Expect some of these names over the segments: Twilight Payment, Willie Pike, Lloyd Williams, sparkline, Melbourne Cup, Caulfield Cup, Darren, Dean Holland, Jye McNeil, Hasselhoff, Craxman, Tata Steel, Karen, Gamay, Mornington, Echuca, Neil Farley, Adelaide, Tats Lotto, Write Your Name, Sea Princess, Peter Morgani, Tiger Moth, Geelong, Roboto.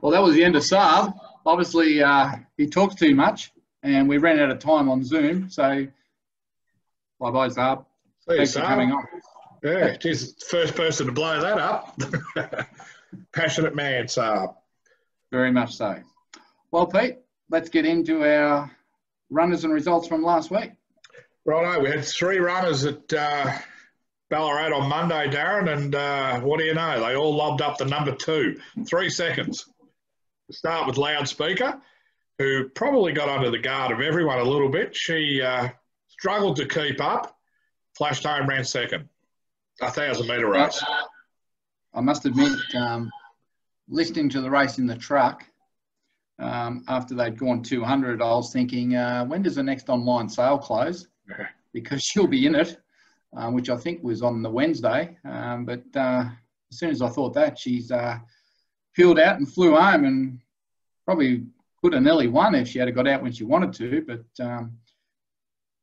Well, that was the end of Saab. Obviously, he talks too much, and we ran out of time on Zoom. So, bye-bye, Saab. See Thanks you, for Saab. Coming on. Yeah, he's the first person to blow that up. Passionate man, Saab. Very much so. Well, Pete, let's get into our runners and results from last week. Righto, we had three runners at Ballarat on Monday, Darren, and what do you know? They all lobbed up the number 2, 3 seconds. We'll start with Loudspeaker, who probably got under the guard of everyone a little bit. She struggled to keep up, flashed home, ran second. 1,000-metre race. I must admit, listening to the race in the truck, after they'd gone 200, I was thinking, when does the next online sale close? Yeah. Because she'll be in it, which I think was on the Wednesday. But as soon as I thought that, she's peeled out and flew home, and probably could have nearly won if she had got out when she wanted to. But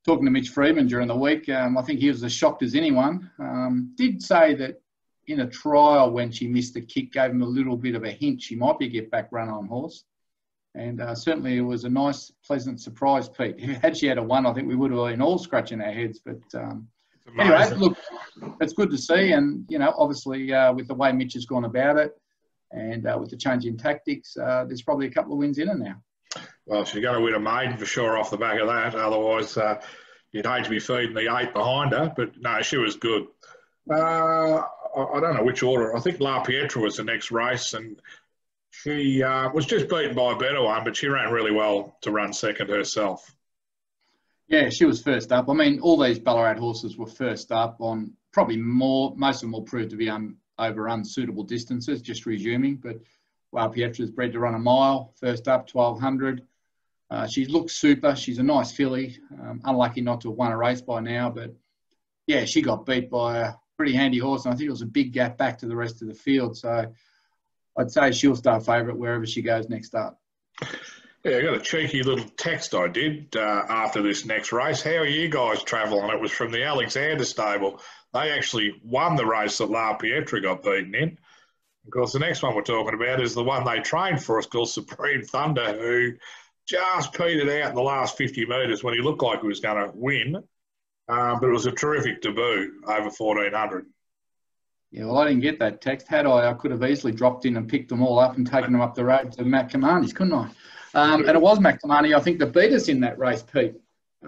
talking to Mitch Freeman during the week, I think he was as shocked as anyone. Did say that in a trial when she missed the kick, gave him a little bit of a hint she might be a get-back runner on horse. And certainly it was a nice, pleasant surprise, Pete. Had she had a win, I think we would have been all scratching our heads. But anyway, look, it's good to see. And, you know, obviously with the way Mitch has gone about it and with the change in tactics, there's probably a couple of wins in her now. Well, she's going to win a maiden for sure off the back of that. Otherwise, you'd hate to be feeding the 8 behind her. But, no, she was good. I don't know which order. I think La Pietra was the next race, and she was just beaten by a better one, but she ran really well to run second herself. Yeah, she was first up. I mean, all these Ballarat horses were first up on probably more. Most of them will prove to be over unsuitable distances, just resuming. But La Pietra's bred to run a mile, first up, 1,200. She looks super. She's a nice filly. Unlucky not to have won a race by now. But, yeah, she got beat by a pretty handy horse, and I think it was a big gap back to the rest of the field. So I'd say she'll start favourite wherever she goes next up. Yeah, I got a cheeky little text I did after this next race. How are you guys travelling? It was from the Alexander stable. They actually won the race that La Pietra got beaten in. Of course, the next one we're talking about is the one they trained for us called Supreme Thunder, who just petered out in the last 50 metres when he looked like he was going to win. But it was a terrific debut over 1,400. Yeah, well, I didn't get that text. Had I could have easily dropped in and picked them all up and taken them up the road to Matt Cumani's, couldn't I? And it was Matt Cumani, I think, that beat us in that race, Pete.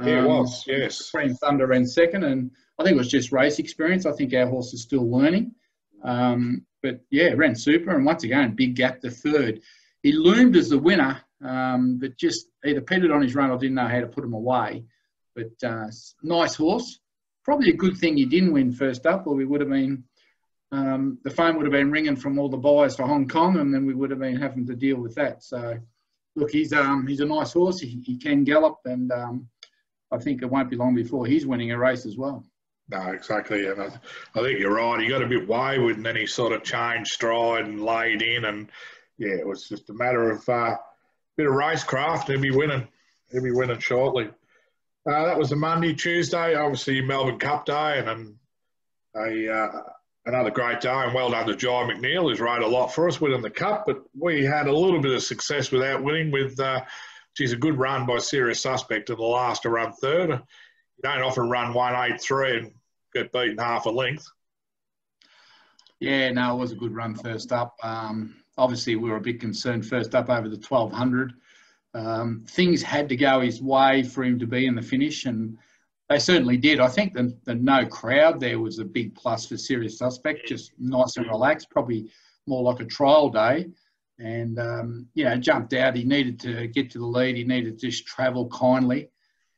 Yeah, it was, yes. Supreme Thunder ran second, and I think it was just race experience. I think our horse is still learning. But, yeah, ran super, and once again, big gap to third. He loomed as the winner, but just either pitted on his run or didn't know how to put him away. But nice horse. Probably a good thing he didn't win first up, or we would have been... the phone would have been ringing from all the buyers for Hong Kong, and then we would have been having to deal with that. So, look, he's a nice horse. He can gallop, and I think it won't be long before he's winning a race as well. No, exactly. And I think you're right. He got a bit wayward, and then he sort of changed stride and laid in, and, yeah, it was just a matter of a bit of racecraft. He'll be winning. He'll be winning shortly. That was a Monday. Tuesday, obviously, Melbourne Cup day, and another great day, and well done to Jye McNeil, who's rode a lot for us, winning the Cup. But we had a little bit of success without winning with, she's a good run by Serious Suspect in the last to run third. You don't often run 183 and get beaten half a length. Yeah, no, it was a good run first up. Obviously, we were a bit concerned first up over the 1,200. Things had to go his way for him to be in the finish, and they certainly did. I think the no crowd there was a big plus for Serious Suspect, just nice and relaxed, probably more like a trial day. And, you know, jumped out. He needed to get to the lead. He needed to just travel kindly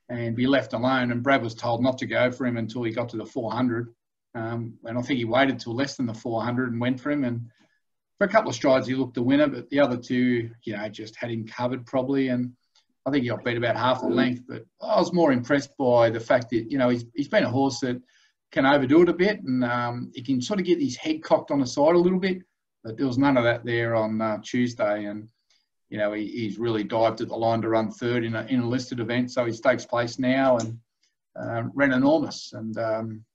and be left alone. And Brad was told not to go for him until he got to the 400. And I think he waited till less than the 400 and went for him. And for a couple of strides, he looked the winner, but the other two, you know, just had him covered probably. And I think he got beat about half the length, but I was more impressed by the fact that, you know, he's been a horse that can overdo it a bit, and he can sort of get his head cocked on the side a little bit, but there was none of that there on Tuesday. And, you know, he's really dived at the line to run third in a listed event, so he stakes place now, and ran enormous. And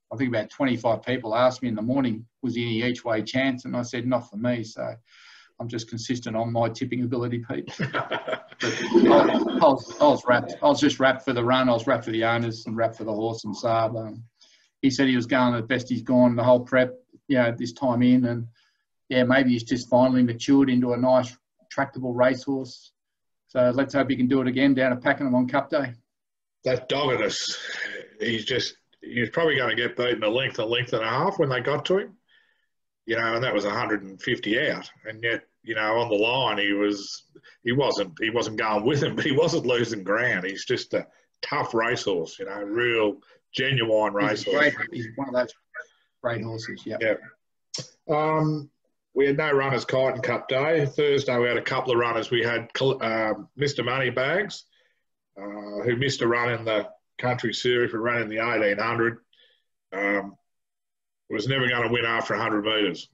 I think about 25 people asked me in the morning, was he any each way chance? And I said, not for me. So I'm just consistent on my tipping ability, Pete. I was wrapped. I was just wrapped for the run. I was wrapped for the owners and wrapped for the horse and Saab. He said he was going the best he's gone the whole prep, you know, this time in. And, yeah, maybe he's just finally matured into a nice, tractable racehorse. So let's hope he can do it again down at Pakenham on Cup Day. That doggedness, he was probably going to get beaten a length and a half when they got to him. You know, and that was 150 out, and yet, you know, on the line he wasn't going with him, but he wasn't losing ground. He's just a tough racehorse, you know, real genuine racehorse. He's one of those great horses. Yeah. Yep. We had no runners kite in Cup Day. Thursday we had a couple of runners. We had Mr. Moneybags, who missed a run in the country series, but ran in the 1800. Was never going to win after 100 metres.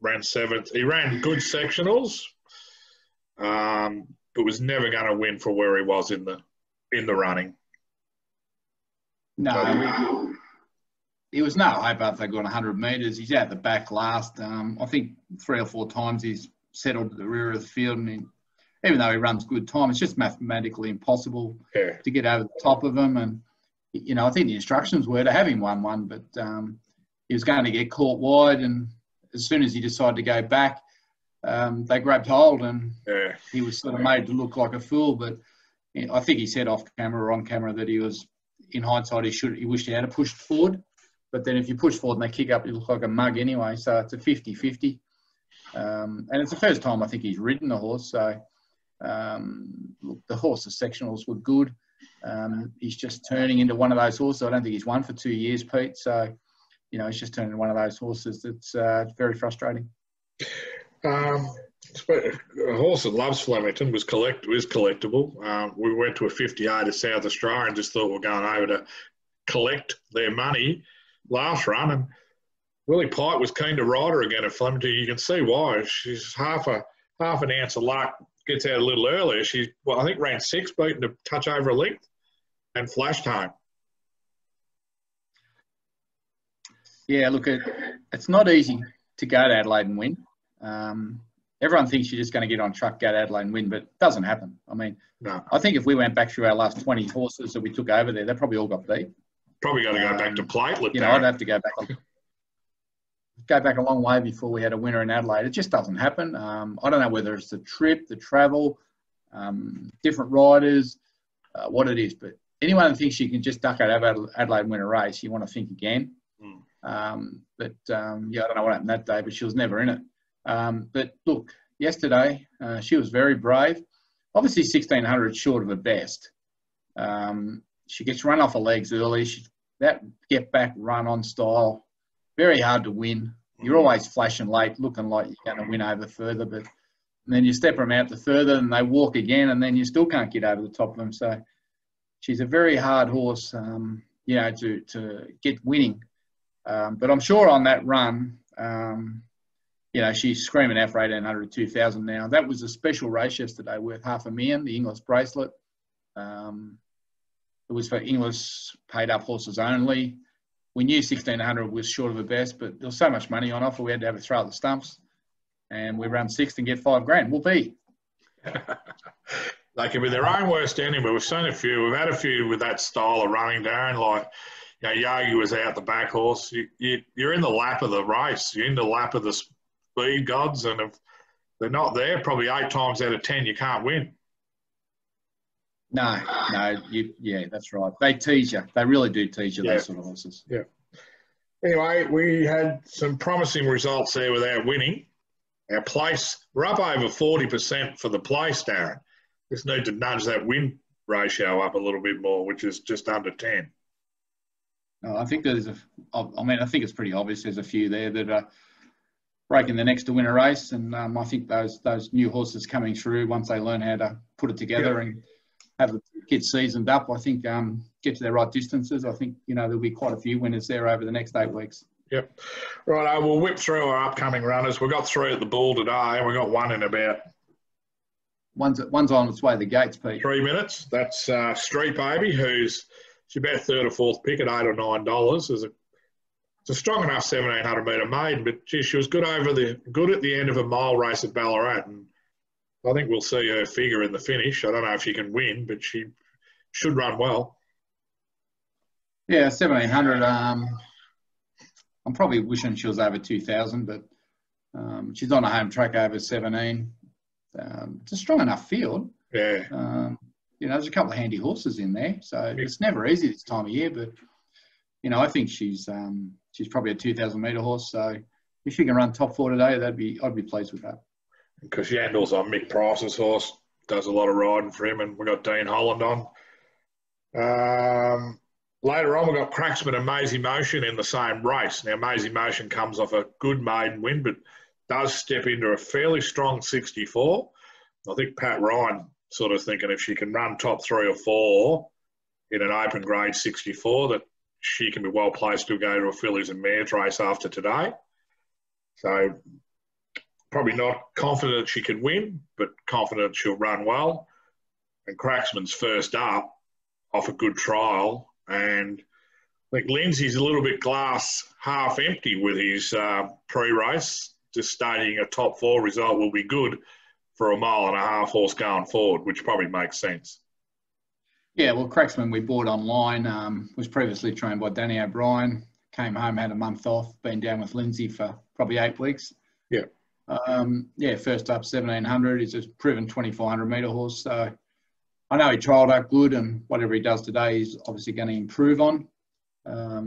Ran seventh. He ran good sectionals, but was never going to win for where he was in the running. No, it was no hope after they got 100 metres. He's out the back last. I think 3 or 4 times he's settled to the rear of the field, and even though he runs good time, it's just mathematically impossible to get over the top of him. And you know, I think the instructions were to have him 1-1, but he was going to get caught wide, and as soon as he decided to go back, they grabbed hold, and he was sort of made to look like a fool. But you know, I think he said off camera or on camera that he was, in hindsight, he wished he had pushed forward. But then if you push forward and they kick up, you look like a mug anyway. So it's a 50-50. And it's the first time I think he's ridden the horse. So look, the horse's sectionals were good. He's just turning into one of those horses. I don't think he's won for 2 years, Pete. So you know, it's just turned into one of those horses that's very frustrating. A horse that loves Flemington was collectible. We went to a 58 at South Australia and just thought we were going over to collect their money last run. And Willie Pike was keen to ride her again at Flemington. You can see why. She's half an ounce of luck, gets out a little earlier. She, well, I think ran 6, beaten to touch over a length, and flashed home. Yeah, look, it's not easy to go to Adelaide and win. Everyone thinks you're just going to get on truck, go to Adelaide and win, but it doesn't happen. I mean, no. I think if we went back through our last 20 horses that we took over there, they probably all got beat. Probably got to go back to platelet. You know, I'd have to go back a long way before we had a winner in Adelaide. It just doesn't happen. I don't know whether it's the trip, the travel, different riders, what it is. But anyone who thinks you can just duck out of Adelaide and win a race, you want to think again. Mm. Yeah, I don't know what happened that day, but she was never in it. But look, yesterday she was very brave. Obviously 1600 short of her best. She gets run off her legs early. That get back run on style, very hard to win. You're always flashing late, looking like you're going to win over further, but and then you step them out the further and they walk again, and then you still can't get over the top of them. So she's a very hard horse, you know, to get winning. But I'm sure on that run, you know, she's screaming out for 1800, 2000 now. That was a special race yesterday worth $500,000, the English bracelet. It was for English paid-up horses only. We knew 1600 was short of the best, but there was so much money on offer, we had to have a throw at the stumps. And we ran sixth and get $5,000. Whoopee. They can be their own worst enemy. We've seen a few. We've had a few with that style of running, Darren, like... You know, Yogi was out the back horse. You're in the lap of the race. You're in the lap of the speed gods, and if they're not there, probably 8 times out of 10, you can't win. No. Yeah, that's right. They tease you. They really do tease you, those sort of horses. Yeah. Anyway, we had some promising results there without winning. Our place, we're up over 40% for the place, Darren. Just need to nudge that win ratio up a little bit more, which is just under 10. I think there's I think it's pretty obvious there's a few there that are breaking the necks to win a race, and I think those new horses coming through, once they learn how to put it together and have the kids seasoned up, I think get to their right distances. I think, you know, there'll be quite a few winners there over the next 8 weeks. Yep. Right, we'll whip through our upcoming runners. We've got 3 at the ball today, and we've got 1 in about... One's on its way to the gates, Pete. 3 minutes. That's Street Baby, who's... She's about 3rd or 4th pick at $8 or $9. There's a It's a strong enough 1700 metre maiden, but gee, she was good at the end of a mile race at Ballarat, and I think we'll see her figure in the finish. I don't know if she can win, but she should run well. Yeah, 1700. I'm probably wishing she was over 2000, but she's on a home track over 17. It's a strong enough field. Yeah. You know, there's a couple of handy horses in there, so it's never easy this time of year. But you know, I think she's probably a 2000 metre horse. So if she can run top four today, I'd be pleased with that. Because Yandle's on Mick Price's horse, does a lot of riding for him, and we got Dean Holland on. Later on, we've got Craxman and Maisie Motion in the same race. Now, Maisie Motion comes off a good maiden win, but does step into a fairly strong 64. I think Pat Ryan sort of thinking if she can run top three or four in an open grade 64, that she can be well placed to go to a fillies and mares race after today. So probably not confident she can win, but confident she'll run well. And Craxman's first up off a good trial. And I think Lindsay's a little bit glass half empty with his pre-race, just stating a top four result will be good for a mile and a half horse going forward, which probably makes sense. Yeah, well, Craxman we bought online was previously trained by Danny O'Brien, came home, had a month off, been down with Lindsay for probably 8 weeks. Yeah. Yeah, first up 1700. He's a proven 2400 metre horse, so I know he trialled up good, and whatever he does today, he's obviously going to improve on.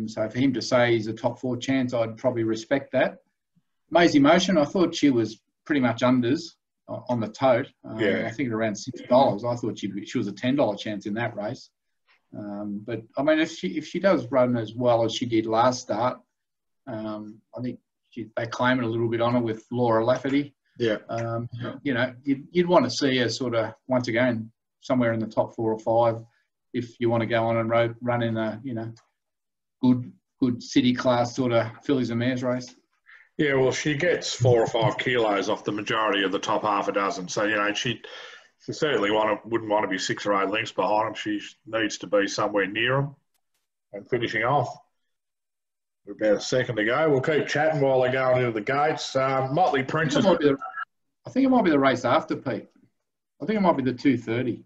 So for him to say he's a top four chance, I'd probably respect that. Maisie Motion, I thought she was pretty much unders on the tote. I think at around $6. I thought she was a $10 chance in that race. But I mean, if she does run as well as she did last start, I think they claim it a little bit on her with Laura Lafferty. Yeah. You know, you'd want to see her sort of once again somewhere in the top four or five, if you want to go on and run in a, you know, good city class sort of fillies and mares race. Yeah, well, she gets 4 or 5 kilos off the majority of the top half a dozen. So, you know, she certainly wouldn't want to be 6 or 8 lengths behind them. She needs to be somewhere near them. And finishing off, we're about a second to go. We'll keep chatting while they're going into the gates. Motley Prince. I think it might be the race after, Pete. I think it might be the 2:30.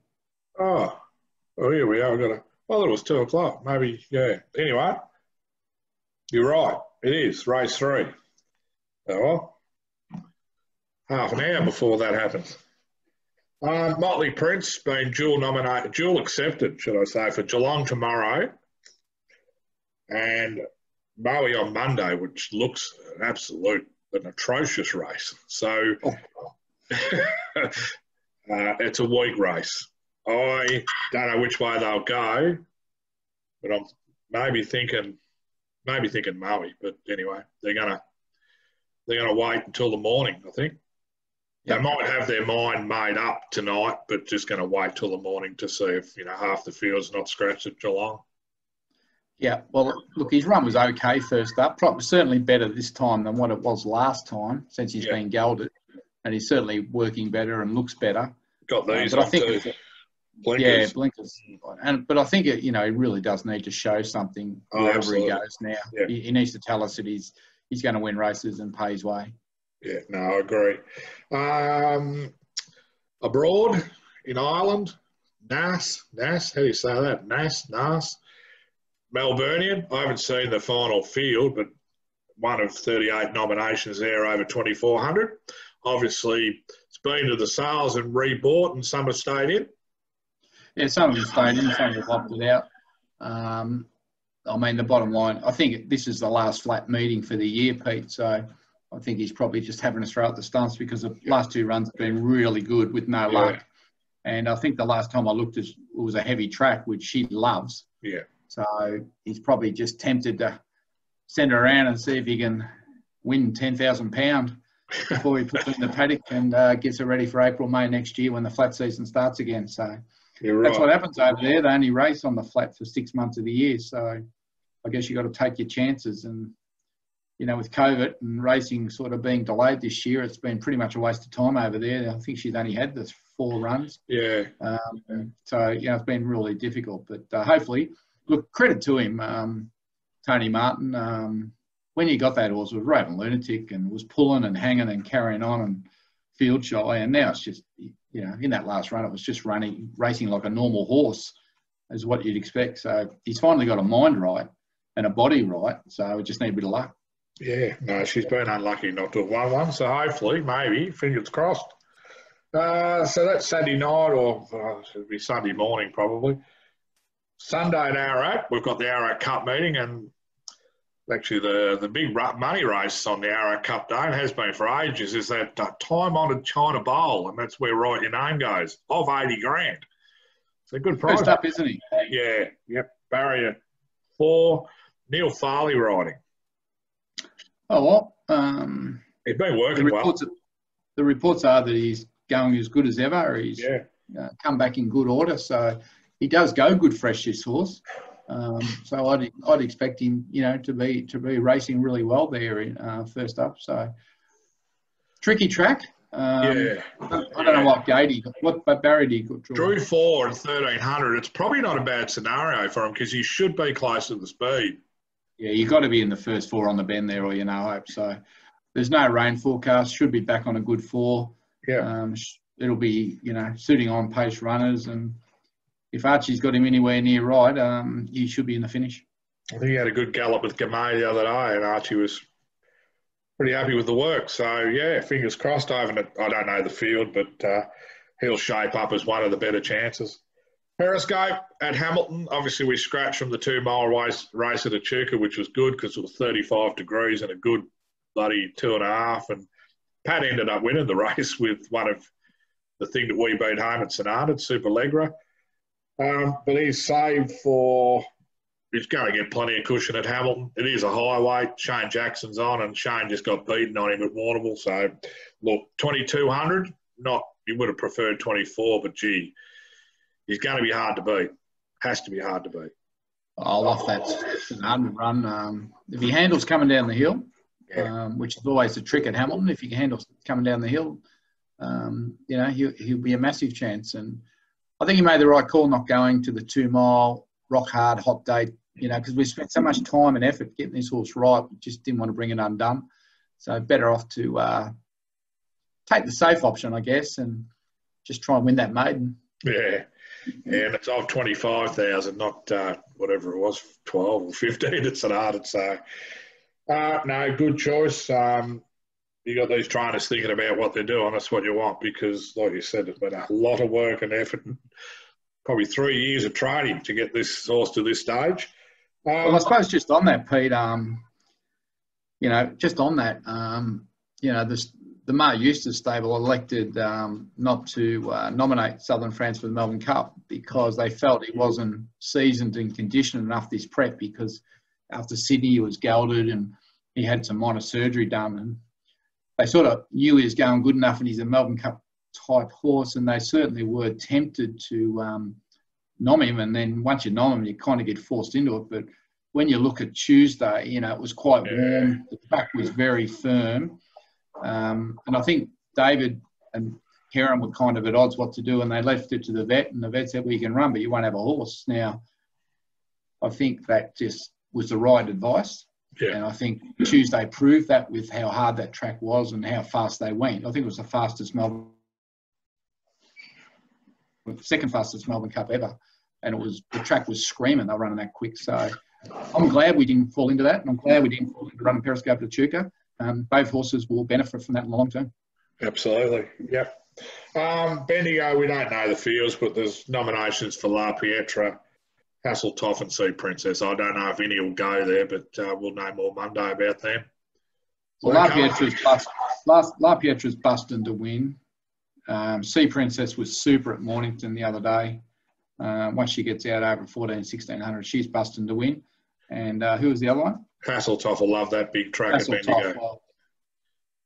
Oh, well, here we are. Well, it was 2 o'clock. Maybe, yeah. Anyway, you're right. It is, race 3. Oh, well, half an hour before that happens. Motley Prince being dual accepted, should I say, for Geelong tomorrow and Maui on Monday, which looks an atrocious race. So it's a weak race. I don't know which way they'll go, but I'm maybe thinking Maui. But anyway, they're gonna wait until the morning, I think. They might have their mind made up tonight, but just gonna wait till the morning to see if, you know, half the field's not scratched at Geelong. Yeah, well, look, his run was okay first up. Probably certainly better this time than what it was last time, since he's been gelded, and he's certainly working better and looks better. Got these, but I think. Blinkers. Yeah, blinkers. But I think, you know, he really does need to show something wherever he goes now. Yeah. He needs to tell us that he's going to win races and pay his way. Yeah, no, I agree. Abroad, in Ireland, Nas, how do you say that? Nas. Melbourneian, I haven't seen the final field, but one of 38 nominations there over 2,400. Obviously, it's been to the sales and re-bought, and some have stayed in. Yeah, some of them stayed in, some have opted out. I mean, the bottom line, I think this is the last flat meeting for the year, Pete, so I think he's probably just having a throw at the stumps because the last 2 runs have been really good with no luck. And I think the last time I looked, it was a heavy track, which she loves. Yeah. So he's probably just tempted to send her around and see if he can win £10,000 before he puts her in the paddock and gets her ready for April, May next year when the flat season starts again. So that's what happens over there. They only race on the flat for 6 months of the year. So I guess you've got to take your chances. And, you know, with COVID and racing sort of being delayed this year, it's been pretty much a waste of time over there. I think she's only had the 4 runs. Yeah. So, you know, it's been really difficult. But hopefully, look, credit to him, Tony Martin. when you got that horse, it was raving lunatic and was pulling and hanging and carrying on and field shy. And now it's just, you know, in that last run, it was just running, racing like a normal horse is what you'd expect. So he's finally got a mind right and a body right. So we just need a bit of luck. Yeah, no, she's been unlucky not to have won one. So hopefully, maybe, fingers crossed. So that's Saturday night, or it'll be Sunday morning probably. Sunday at ARAC, we've got the ARAC Cup meeting, and actually the big money race on the ARAC Cup day, and has been for ages, is that time-honoured China Bowl, and that's where Write Your Name goes, of 80 grand. It's a good prize. First up, isn't he? Yeah, yep. Barrier 4, Neil Farley riding. Oh, well. He's been working well. The reports are that he's going as good as ever. He's come back in good order. So he does go good fresh, this horse. So I'd expect him, you know, to be racing really well there in first up. So tricky track. I don't know what gate he got. What barrier did he got? Drew 4 at 1,300. It's probably not a bad scenario for him because he should be close to the speed. Yeah, you've got to be in the first 4 on the bend there, or you know, hope so. There's no rain forecast. Should be back on a good 4. Yeah. It'll be, you know, suiting on pace runners, and if Archie's got him anywhere near right, he should be in the finish. I think he had a good gallop with Gamay the other day, and Archie was pretty happy with the work. So, yeah, fingers crossed. I don't know the field, but he'll shape up as one of the better chances. Periscope at Hamilton. Obviously, we scratched from the 2-mile race at Echuca, which was good because it was 35 degrees and a good bloody 2.5. And Pat ended up winning the race with one of the thing that we beat home at Sonata, Super Legra. But he's saved for, he's going to get plenty of cushion at Hamilton. It is a highway. Shane Jackson's on, and Shane just got beaten on him at Warrnambool. So, look, 2,200, not, you would have preferred 24, but gee, he's going to be hard to beat. Has to be hard to beat. I love that. It's an hard run. If he handles coming down the hill, which is always the trick at Hamilton, if he handles coming down the hill, you know, he'll be a massive chance. And I think he made the right call not going to the 2-mile rock-hard hot day, you know, because we spent so much time and effort getting this horse right, we just didn't want to bring it undone. So better off to take the safe option, I guess, and just try and win that maiden. Yeah, and it's off 25,000, not whatever it was, 12 or 15. It's an art, so no, good choice. You got these trainers thinking about what they're doing. That's what you want because, like you said, it's been a lot of work and effort, probably 3 years of training to get this horse to this stage. Well, I suppose just on that, Pete, you know, just on that, you know, the Mar Eustace stable elected not to nominate Southern France for the Melbourne Cup because they felt he wasn't seasoned and conditioned enough this prep, because after Sydney he was gelded and he had some minor surgery done, and they sort of knew he was going good enough and he's a Melbourne Cup type horse, and they certainly were tempted to nom him, and then once you nom him, you kind of get forced into it. But when you look at Tuesday, you know, it was quite warm. The back was very firm. And I think David and Karen were kind of at odds what to do, and they left it to the vet, and the vet said, well, you can run, but you won't have a horse. Now, I think that just was the right advice. Yeah. And I think Tuesday proved that with how hard that track was and how fast they went. I think it was the fastest second fastest Melbourne Cup ever. And the track was screaming. They were running that quick. So I'm glad we didn't fall into that. And I'm glad we didn't fall into running Periscope to Echuca. Both horses will benefit from that in the long term. Absolutely. Yep. Bendigo, we don't know the fields, but there's nominations for La Pietra, Hasselhoff and Sea Princess. I don't know if any will go there, but we'll know more Monday about them. Well, La Pietra's busting to win. Sea Princess was super at Mornington the other day. Once she gets out over 1,400, 1,600, she's busting to win. And who was the other one? Hasselhoff. I love that big track at Bendigo. Well,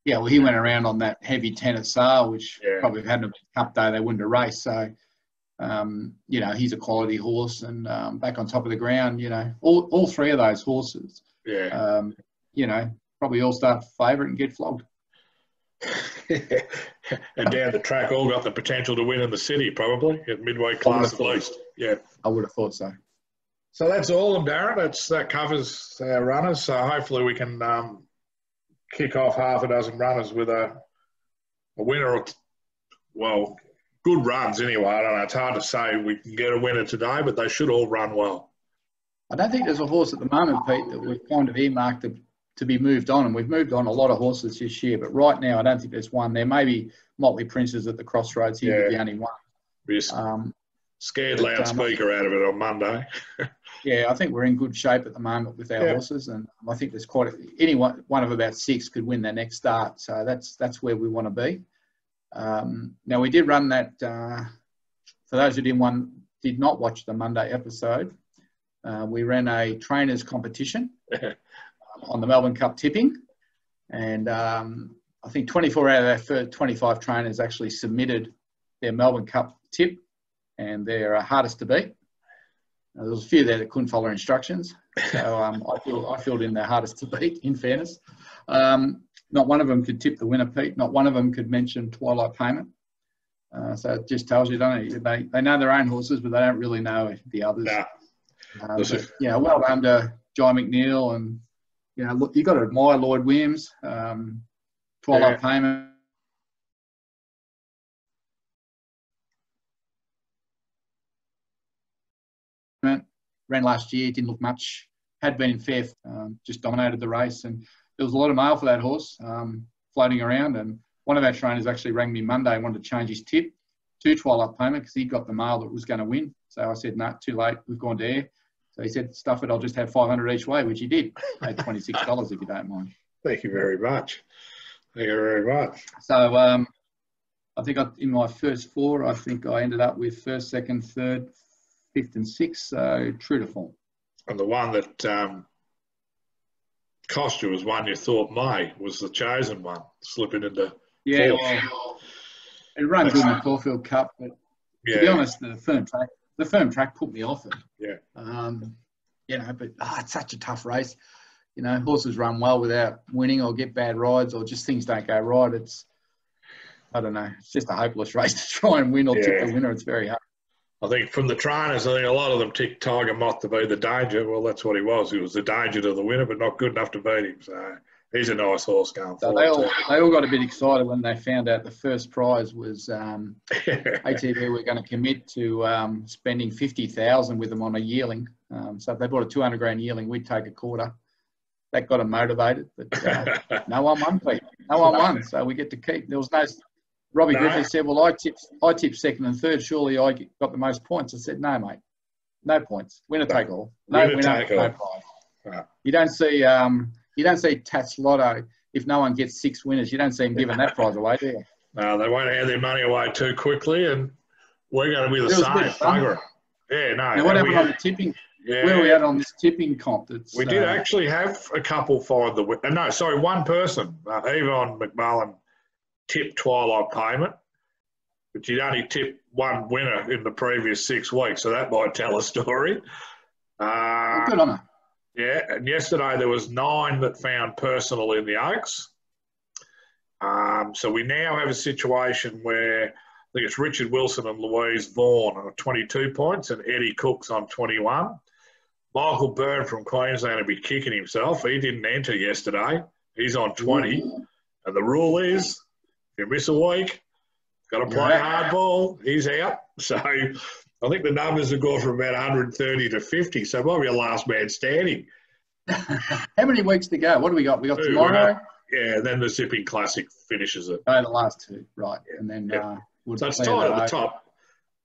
yeah, well, he went around on that heavy 10 at Saab, which probably if it hadn't been Cup Day, they wouldn't have raced. So, you know, he's a quality horse, and back on top of the ground, you know, all three of those horses, you know, probably all start favourite and get flogged. And down the track, all got the potential to win in the city, probably, at midway class at least. Yeah. I would have thought so. So that's all of them, Darren. That covers our runners. So hopefully we can kick off half a dozen runners with a winner. Well, good runs anyway. I don't know. It's hard to say we can get a winner today, but they should all run well. I don't think there's a horse at the moment, Pete, that we've kind of earmarked to be moved on. And we've moved on a lot of horses this year. But right now, I don't think there's one there. Maybe Motley Prince is at the crossroads here with the only one. Yes. Scared loudspeaker out of it on Monday. Yeah, I think we're in good shape at the moment with our horses, and I think there's quite one of about six could win their next start, so that's where we want to be. Now we did run that for those who did not watch the Monday episode. We ran a trainers competition on the Melbourne Cup tipping, and I think 24 out of our first 25 trainers actually submitted their Melbourne Cup tip, and they're hardest to beat. There was a few there that couldn't follow instructions, so I filled in the hardest to beat, in fairness. Not one of them could tip the winner, Pete. Not one of them could mention Twilight Payment. So it just tells you, don't it? They know their own horses, but they don't really know the others. Nah. Well done to Jye McNeil, and look, you've got to admire Lloyd Williams, Twilight Payment. Ran last year, didn't look much, had been in fifth, just dominated the race, and there was a lot of mail for that horse floating around, and one of our trainers actually rang me Monday and wanted to change his tip to Twilight Payment because he got the mail that was going to win. So I said, no, too late, we've gone to air. So he said, stuff it, I'll just have 500 each way, which he did. Paid $26 if you don't mind. Thank you very much. Thank you very much. So I think in my first four, I think I ended up with first, second, third, fifth and sixth, so true to form. And the one that cost you was one you thought was the chosen one, slipping into fourth. Well, it ran good in the Caulfield Cup, but to be honest, the firm track put me off it. Yeah. But it's such a tough race. Horses run well without winning or get bad rides or just things don't go right. I don't know. It's just a hopeless race to try and win or tip the winner. It's very hard. I think from the trainers, a lot of them ticked Tiger Moth to be the danger. Well, that's what he was. He was the danger to the winner, but not good enough to beat him. So he's a nice horse going forward. They all got a bit excited when they found out the first prize was ATV were going to commit to spending $50,000 with them on a yearling. So if they bought a $200,000 yearling, we'd take a quarter. That got them motivated, but no one won, Pete. No one won, so we get to keep. There was no... Robbie Griffith said, well, I tipped second and third. Surely I got the most points. I said, no, mate, no points. Winner take all. No winner, no prize. Right. You don't see Tats Lotto, if no one gets six winners, you don't see him giving that prize away, do you? No, they won't hand their money away too quickly, and we're going to be the same. Now, what happened on the tipping? Yeah. Where are we at on this tipping comp? We did actually have a couple find the winner. No, sorry, one person, Yvonne McMullen, tipped Twilight Payment, but you'd only tipped one winner in the previous 6 weeks, so that might tell a story. Good on her. Yeah, and yesterday there was 9 that found personal in the Oaks. So we now have a situation where I think it's Richard Wilson and Louise Vaughan on 22 points and Eddie Cook's on 21. Michael Byrne from Queensland will be kicking himself. He didn't enter yesterday. He's on 20. Ooh. And the rule is... if you miss a week, got to play hardball, he's out. So I think the numbers have gone from about 130 to 50, so might be a last man standing. How many weeks to go? What do we got? We got tomorrow? Yeah, then the Zipping Classic finishes it. Oh, the last two, right. Yeah. And then so it's tight at the top.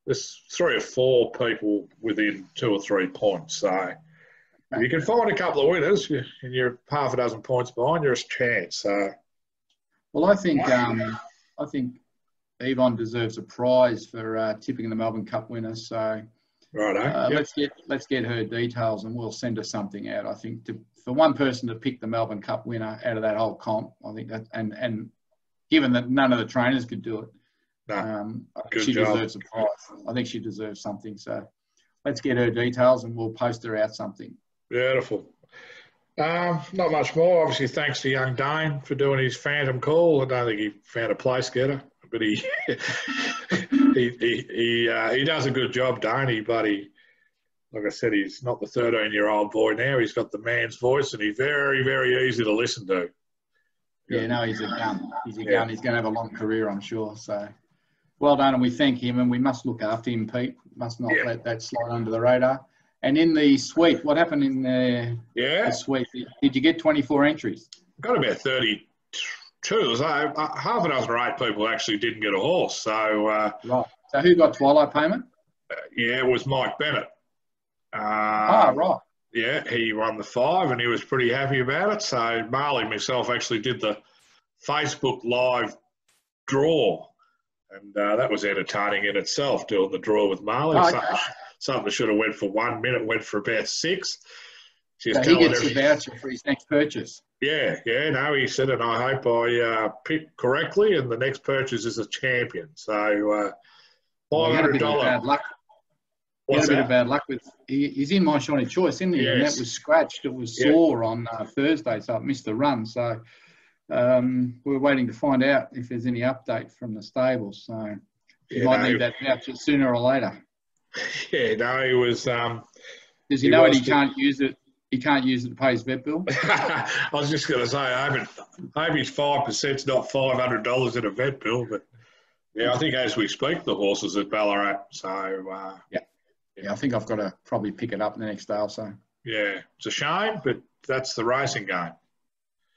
There's 3 or 4 people within 2 or 3 points. So if you can find a couple of winners and you're half a dozen points behind, you're a chance. So... well, I think Yvonne deserves a prize for tipping the Melbourne Cup winner. So, let's get her details, and we'll send her something out. I think for one person to pick the Melbourne Cup winner out of that whole comp, I think that and given that none of the trainers could do it, deserves a prize. I think she deserves something. So, let's get her details, and we'll post her out something. Beautiful. Not much more. Obviously, thanks to young Dane for doing his phantom call. I don't think he found a place getter, but he he does a good job, Dane. He like I said, he's not the 13-year-old boy now. He's got the man's voice, and he's very, very easy to listen to. Yeah, no, he's a gun. He's a gun. He's going to have a long career, I'm sure. So, well done, and we thank him, and we must look after him, Pete. Must not let that slide under the radar. And in the sweep, what happened in the sweep? Did you get 24 entries? Got about 32. So half a dozen or 8 people actually didn't get a horse. So, right. So who got Twilight Payment? Yeah, it was Mike Bennett. Right. Yeah, he won the 5 and he was pretty happy about it. So Marley and myself actually did the Facebook Live draw, and that was entertaining in itself, doing the draw with Marley. Oh, okay. Something should have went for 1 minute, went for about 6. She's so he gets a voucher for his next purchase. Yeah, no, he said, and I hope I picked correctly, and the next purchase is a champion. So $500. He had a bit of bad luck with, he's in my shiny choice, isn't he? Yes. And that was scratched. It was sore on Thursday, so it missed the run. So we're waiting to find out if there's any update from the stables. So he might need that voucher sooner or later. Yeah, no, he was... Does he know it? He can't use it. He can't use it to pay his vet bill. I was just going to say, I hope his 5%'s not $500 in a vet bill, but yeah, I think as we speak, the horses at Ballarat. So yeah, I think I've got to probably pick it up the next day or so. Yeah, it's a shame, but that's the racing game.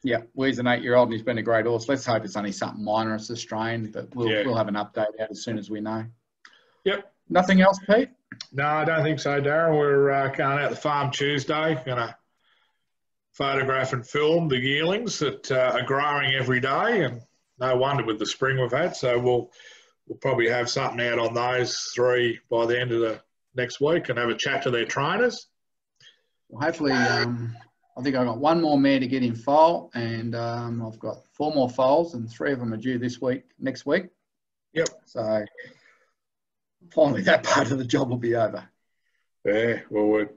Yeah, well, he's an 8-year-old and he's been a great horse. Let's hope it's only something minor, it's a strain, but we'll have an update out as soon as we know. Yep. Nothing else, Pete? No, I don't think so, Darren. We're going out the farm Tuesday, going to photograph and film the yearlings that are growing every day, and no wonder with the spring we've had. So we'll probably have something out on those 3 by the end of the next week and have a chat to their trainers. Well, hopefully, I think I've got 1 more mare to get in foal, and I've got 4 more foals, and 3 of them are due next week. Yep. So finally, that part of the job will be over. Yeah, well, we're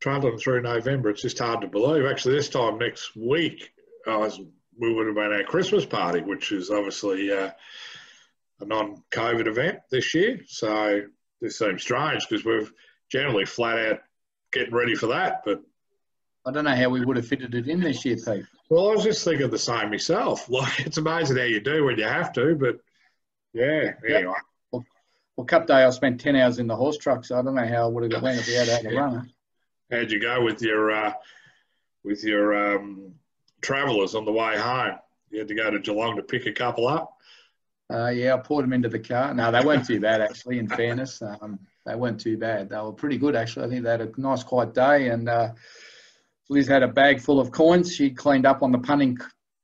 trundling through November. It's just hard to believe. Actually, this time next week, we would have been our Christmas party, which is obviously a non-COVID event this year. So this seems strange because we're generally flat out getting ready for that, but I don't know how we would have fitted it in this year, Pete. Well, I was just thinking the same myself. Like, it's amazing how you do when you have to, but yeah, anyway. Well, Cup Day, I spent 10 hours in the horse truck, so I don't know how I would have gone if we had a runner. How'd you go with your travellers on the way home? You had to go to Geelong to pick a couple up? Yeah, I poured them into the car. No, they weren't too bad, actually, in fairness. They weren't too bad. They were pretty good, actually. I think they had a nice, quiet day. And Liz had a bag full of coins. She cleaned up on the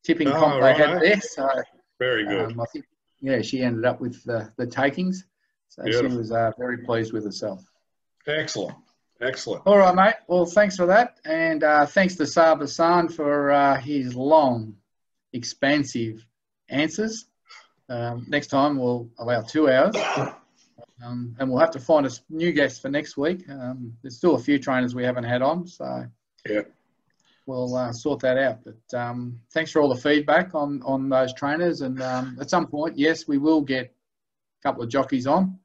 tipping comp they had there. So, very good. I think, yeah, she ended up with the takings. So Beautiful. She was very pleased with herself. Excellent. All right, mate. Well, thanks for that. And thanks to Saab Hassan for his long, expansive answers. Next time we'll allow 2 hours, and we'll have to find a new guest for next week. There's still a few trainers we haven't had on, so we'll sort that out. But thanks for all the feedback on those trainers, and at some point, yes, we will get a couple of jockeys on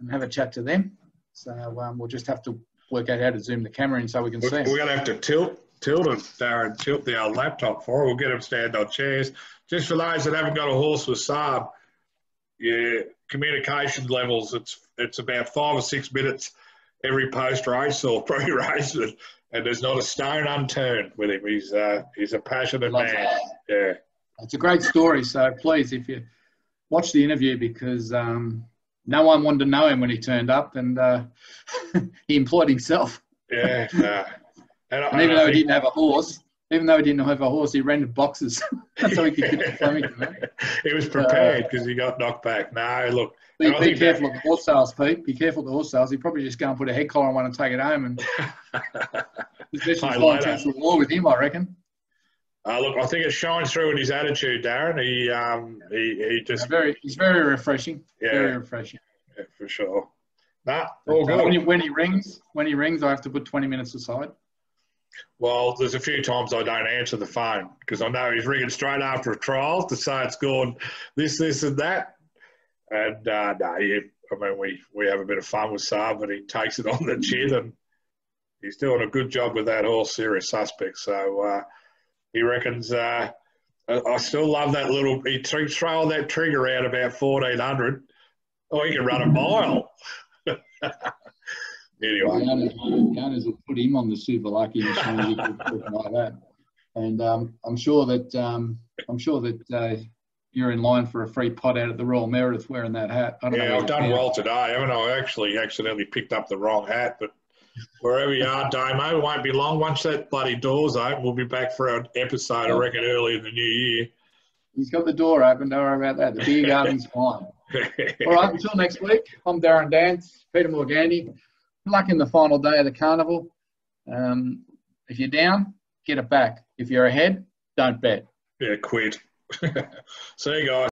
and have a chat to them. So we'll just have to work out how to zoom the camera in so we can see them. We're going to have to tilt them, Darren, tilt the old laptop for it. We'll get them stand on chairs. Just for those that haven't got a horse with Saab, communication levels, it's about 5 or 6 minutes every post-race or pre-race, and there's not a stone unturned with him. He's a passionate man. That. Yeah. It's a great story, so please, if you watch the interview, because no one wanted to know him when he turned up, and he employed himself. Yeah, no. And even though he didn't have a horse, he rented boxes so he could get to Flemington. Right? He was prepared because he got knocked back. No, look. Be careful of the horse sales, Pete. Be careful of the horse sales. He'd probably just go and put a head collar on one and take it home. And especially for intentional war with him, I reckon. Look, I think it shines through in his attitude, Darren. He just... He's very refreshing. Yeah. Very refreshing. Yeah, for sure. Nah, all good. When he rings, I have to put 20 minutes aside. Well, there's a few times I don't answer the phone because I know he's ringing straight after a trial to say it's gone this and that. And, no, I mean, we have a bit of fun with Saab, but he takes it on the chin, and he's doing a good job with that horse, Serious Suspect. So he reckons, I still love that little, he trailed that trigger out about 1,400. Oh, he can run a mile. Anyway. Owners will put him on the super lucky machine like that. And I'm sure that you're in line for a free pot out at the Royal Meredith wearing that hat. I don't know I've done well today, haven't I? I actually accidentally picked up the wrong hat, but wherever you are, Damo, it won't be long. Once that bloody door's open, we'll be back for an episode, I reckon, early in the new year. He's got the door open, don't worry about that. The beer garden's fine. All right, until next week, I'm Darren Dance, Peter Morgani. Good luck in the final day of the carnival. If you're down, get it back. If you're ahead, don't bet. Yeah, quit. See you guys.